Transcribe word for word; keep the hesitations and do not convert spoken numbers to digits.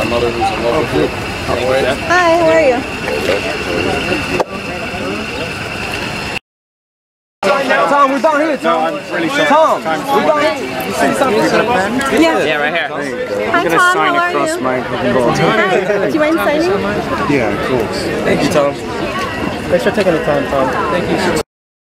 my mother, who's a local cook. Anyway. Hi, how are you? Tom, we're down here, Tom. No, I'm really sorry. Tom, Tom, we're down here. You see something? Yeah. Yeah, right here. Hi, I'm going to sign across you? my board. Hi. Do you mind signing? Yeah, of course. Thank you, Tom. Thanks for taking the time, Tom. Thank you so much.